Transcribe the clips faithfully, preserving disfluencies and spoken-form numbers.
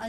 A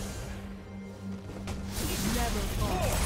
Never fall.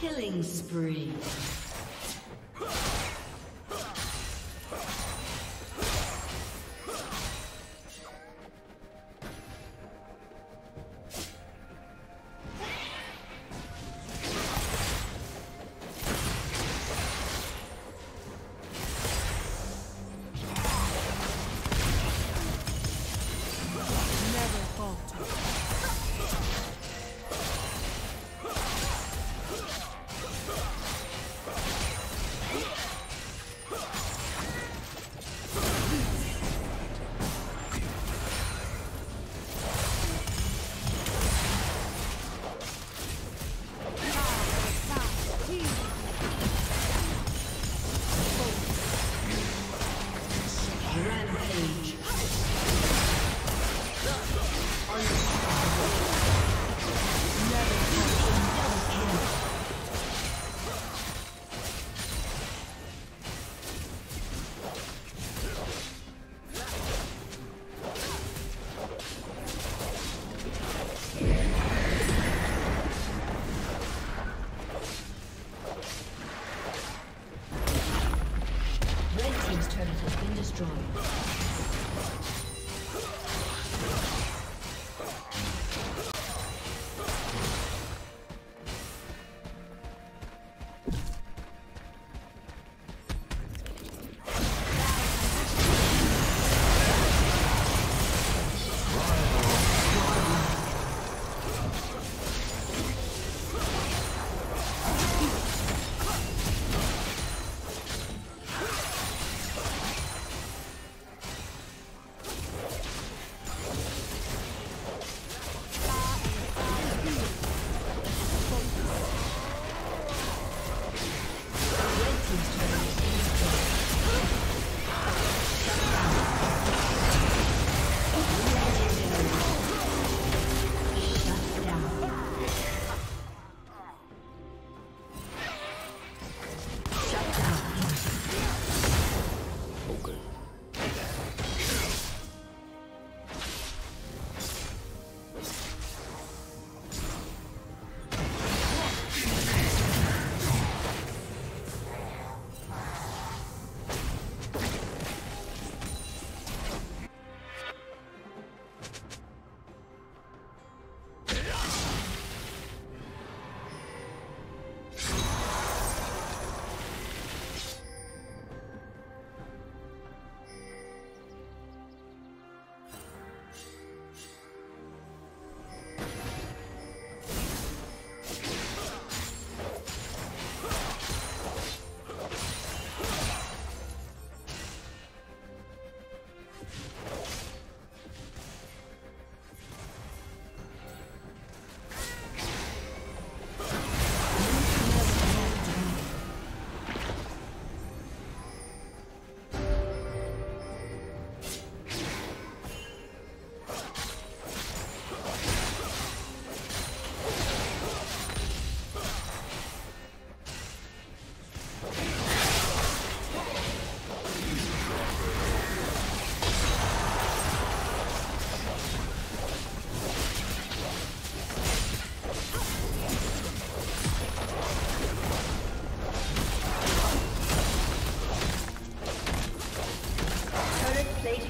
Killing spree. Fuck.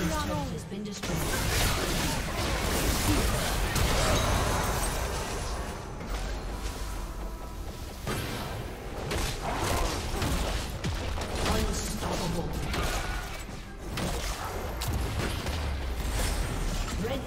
Team's turret has been destroyed. Red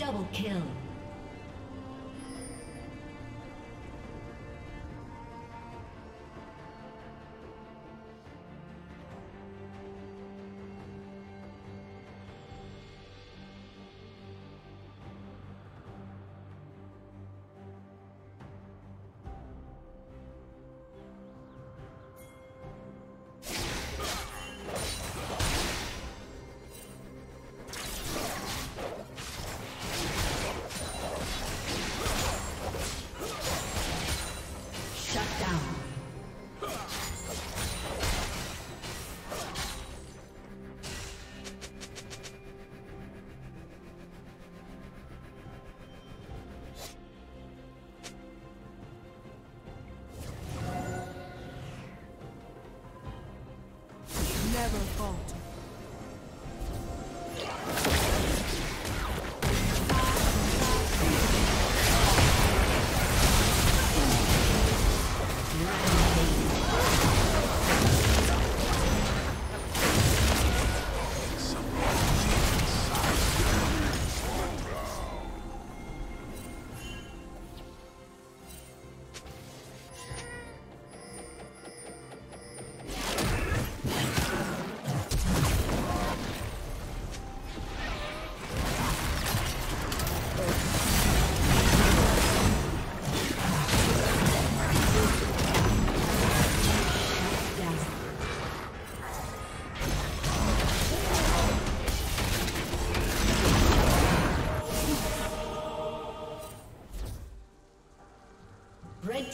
Double kill. never falter. Red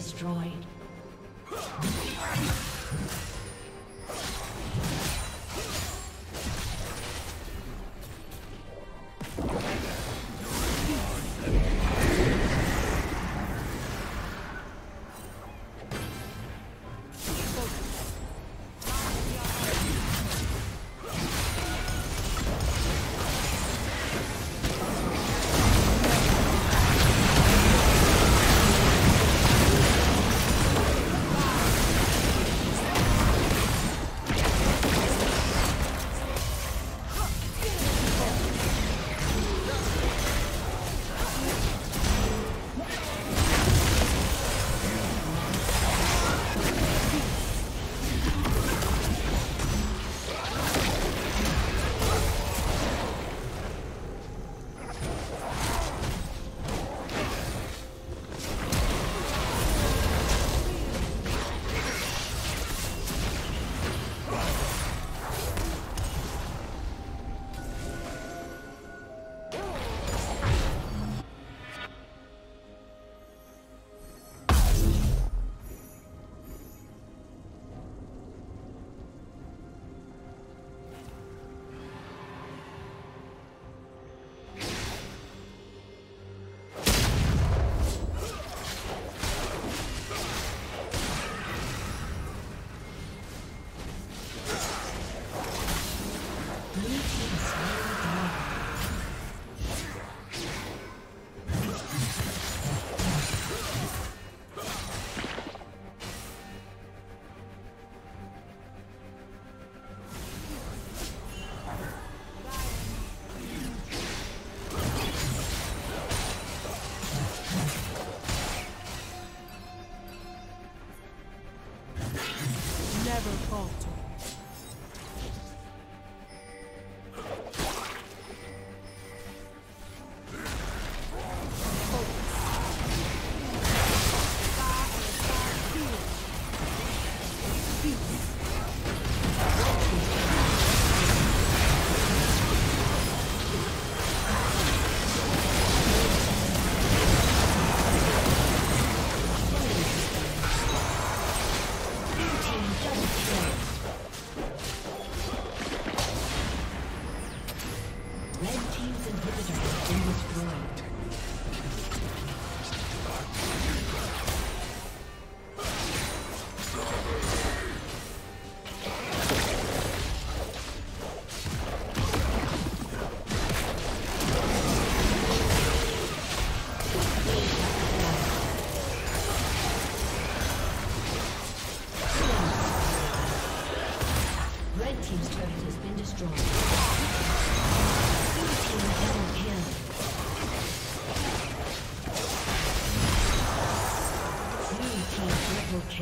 Destroyed.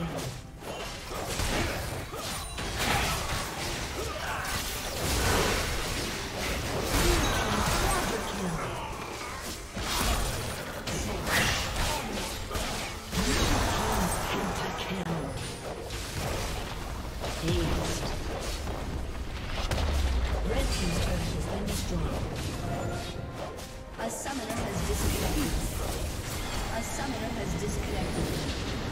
Destruction. A summoner has disconnected. A summoner has disconnected.